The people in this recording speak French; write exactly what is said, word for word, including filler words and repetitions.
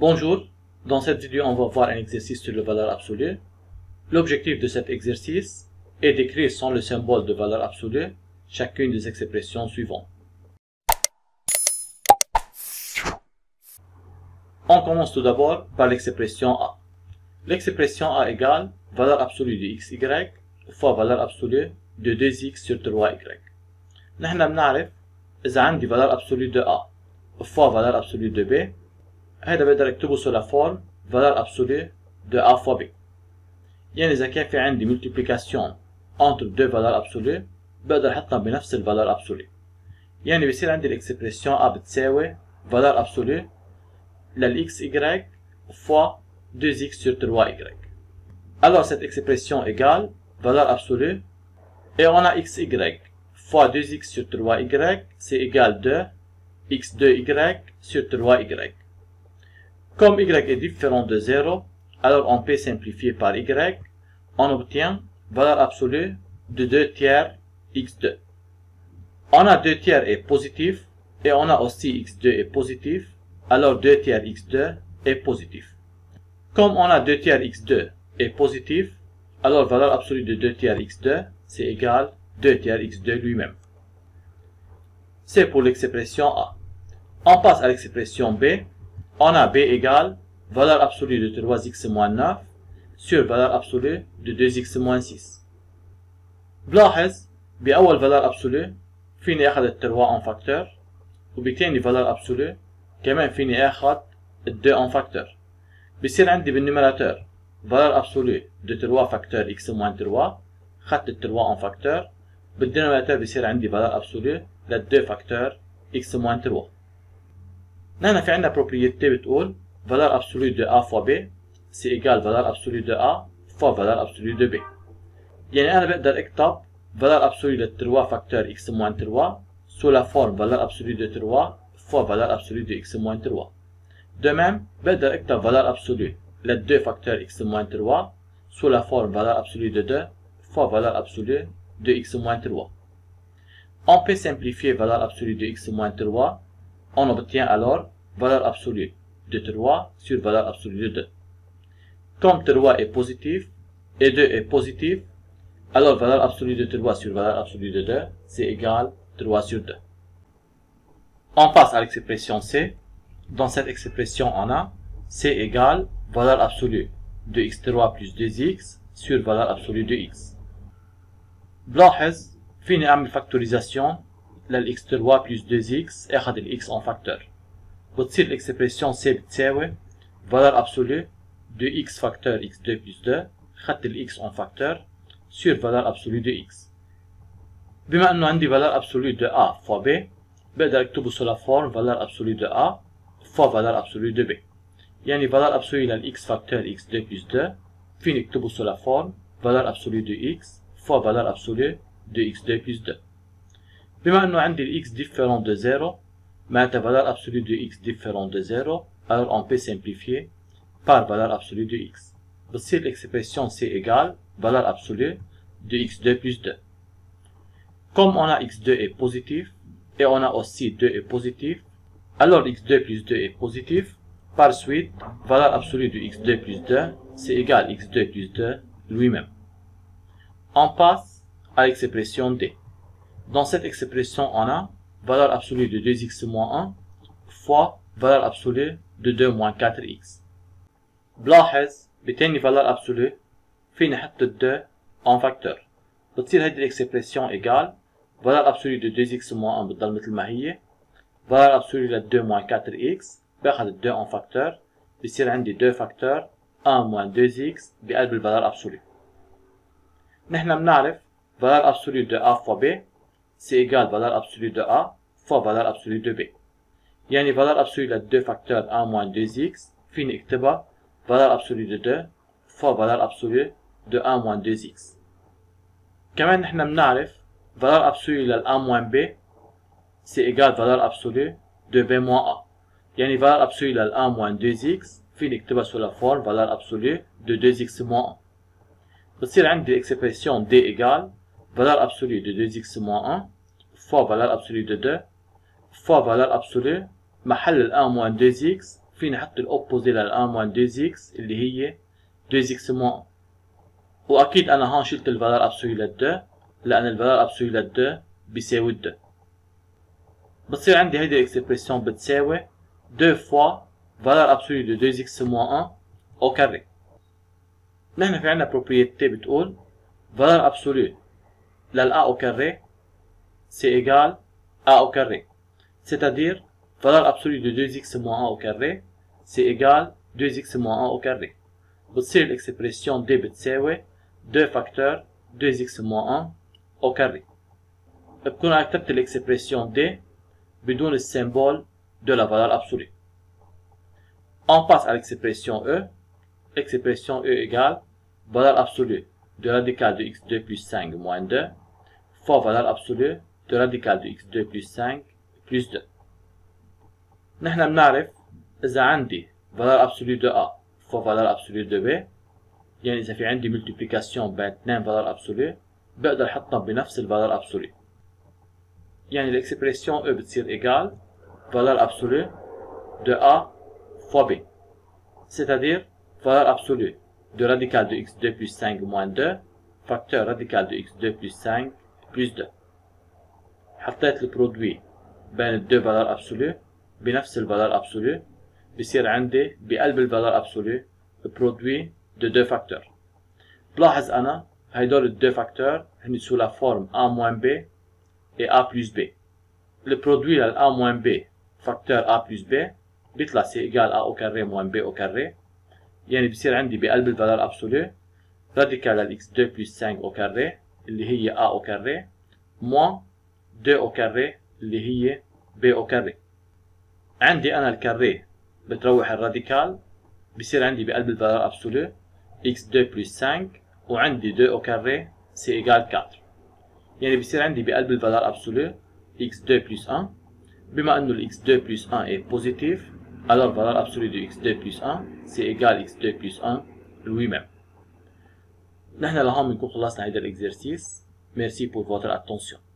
Bonjour, dans cette vidéo on va voir un exercice sur les valeurs absolues. L'objectif de cet exercice est d'écrire sans le symbole de valeur absolue chacune des expressions suivantes. On commence tout d'abord par l'expression A. L'expression A égale valeur absolue de xy fois valeur absolue de deux x sur trois y. نحن بنعرف إذا عندي valeur absolue de A fois valeur absolue de B. هذا بقدر اكتبه sur la forme valeur absolue de A fois B. يعني إذا كان في عندي multiplication entre deux valeurs absolue بقدر أحطها بنفس ال valeur absolue. يعني بصير عندي الإكسبريسيون A بتساوي valeur absolue لل xy fois deux x sur trois y. Alors cette expression égale valeur absolue et on a xy fois deux x sur trois y c'est égal de x deux y sur trois y. Comme y est différent de zéro, alors on peut simplifier par y, on obtient valeur absolue de deux tiers x deux. On a deux tiers est positif et on a aussi x deux est positif, alors deux tiers x deux est positif. Comme on a deux tiers x deux est positif, alors valeur absolue de deux tiers x deux c'est égal deux tiers x deux lui-même. C'est pour l'expression A. On passe à l'expression B. On a b égale valeur absolue de trois x moins neuf sur valeur absolue de deux x moins ستة. بلاحظ بأول valeur absolue فيني أخذ الثلاثة en facteur وبتاني valeur absolue كمان فيني أخذ اثنين en facteur. بصير عندي بالنيميراتور valeur absolue de ثلاثة facteur x moins ثلاثة خدت ثلاثة en facteur. بالدينوميناتور بصير عندي valeur absolue ل اثنين facteur x moins ثلاثة. نحن في عندنا propriété بتقول valeur absolue de a fois b c'est égal valeur absolue de a fois valeur absolue de b. يعني أنا بقدر أكتب valeur absolue de ثلاثة facteur x moins ثلاثة sous la forme valeur absolue de ثلاثة fois valeur absolue de x moins ثلاثة. De même بقدر أكتب valeur absolue de اثنين facteur x moins ثلاثة sous la forme valeur absolue de deux fois valeur absolue de x moins ثلاثة. On peut simplifier valeur absolue de x moins ثلاثة. On obtient alors valeur absolue de trois sur valeur absolue de deux. Comme trois est positif et deux est positif, alors valeur absolue de trois sur valeur absolue de deux, c'est égal trois sur deux. On passe à l'expression C. Dans cette expression, on a C égale valeur absolue de x trois plus deux x sur valeur absolue de x. بلاحظ فيني أعمل factorisation لل x trois plus deux x أخذ ال x en facteur. بتصير الإكسبريسيون C بتساوي valeur absolue de x facteur x deux plus deux أخذت ال x en facteur sur valeur absolue de x. بما إنه عندي valeur absolue de a fois b بقدر أكتبه sur la forme valeur absolue de a fois valeur absolue de b. يعني valeur absolue لل x facteur x deux plus deux فيني أكتبه sur la forme valeur absolue de x fois valeur absolue de x deux plus deux. بما أنه عندي ال x différent de zéro معناتها valeur absolue de x différent de zéro alors on peut simplifier par valeur absolue de x. بتصير l'expression c égale valeur absolue de x deux plus deux. Comme on a x deux est positif et on a aussi deux est positif alors x deux plus deux est positif. Par suite valeur absolue de x deux plus deux c'est égal x deux plus deux lui-même. On passe à l'expression d. Dans cette expression, on a valeur absolue de deux x moins un fois valeur absolue de deux moins quatre x. بلاحظ بتاني valeur absolue فيني حط deux en facteur. بتصير هذه الإكسبريسيون إيجال valeur absolue de deux x moins un بتضل مثل ما هي. valeur absolue ل deux moins quatre x باخذ deux en facteur بصير عندي deux facteur un moins deux x بقلب ال valeur absolue. نحن بنعرف valeur absolue de a fois b c'est égal valeur absolue de a fois valeur absolue de b. يعني valeur absolue de deux facteurs un moins deux x فيني اكتبها valeur absolue de deux fois valeur absolue de un moins deux x. كمان نحن بنعرف valeur absolue لل a moins b c'est égal valeur absolue de b moins a. يعني valeur absolue لل un moins deux x فيني اكتبها sous la forme valeur absolue de deux x moins un. بتصير عندي expression d égale valeur absolue de deux x moins un fois valeur absolue de deux fois valeur absolue محل ال un moins deux x فيني احط الاوبوزي للام واحد اتنين اكس اللي هي اتنين اكس موان، واكيد انا هون شلت الفالار ابسولي لل2 لان الفالار ابسولي لل2 بيساوي اتنين. بتصير عندي هيدي الاكسبريسيون بتساوي اتنين فوا فالار ابسولي دو اتنين اكس موان واحد او كاري. نحن في عندنا بروبريتي بتقول فالار ابسولي لل A au carré c'est égal A au carré, c'est-à-dire valeur absolue de deux x moins un au carré c'est égal deux x moins un au carré. بتصير l'expression D بتساوي deux facteurs deux x moins un au carré. بكون أنا كتبت l'expression D بدون السيمبول de la valeur absolue. On passe à l'expression E. L'expression E égale valeur absolue de radical de x deux plus cinq moins deux fois valeur absolue de radical de x deux plus cinq plus deux. نحن بنعرف إذا عندي valeur absolue de A fois valeur absolue de B، يعني إذا في عندي multiplication بين اثنين valeur absolue بقدر أحطهم بنفس الvaleur absolue. يعني l'expression E بتصير إيجال valeur absolue de A fois B، c'est-à-dire valeur absolue de radical de x deux plus cinq moins deux facteur radical de x deux plus cinq plus deux. حطيت البرودوي بين الدو فالور ابسولو بنفس الفالور ابسولو، بصير عندي بقلب الفالور ابسولو برودوي دو دو فاكتور. بلاحظ انا هيدول الدو فاكتور هن سو لا فورم A moins B et A plus B. البرودوي لل A moins B فاكتور A plus B بيطلع سي ايجال A او كاري moins B او كاري، يعني بصير عندي بقلب الفالور ابسولو راديكال لل x deux plus cinq او كاري اللي هي A او كاري موان deux او كاري اللي هي B او كاري. عندي انا الكاري بتروح الراديكال، بصير عندي بقلب الفالور ابسولو x deux بلس cinq وعندي deux او كاري سي ايجال أربعة، يعني بصير عندي بقلب الفالور ابسولو x deux بلس واحد. بما انه ال x deux بلس واحد اي بوزيتيف alors الفالور ابسولو دو x deux بلس واحد سي ايجال x deux بلس واحد لوي ميم. نحن لهون بنكون خلصنا هيدا الاكزرسيس. Merci pour votre attention.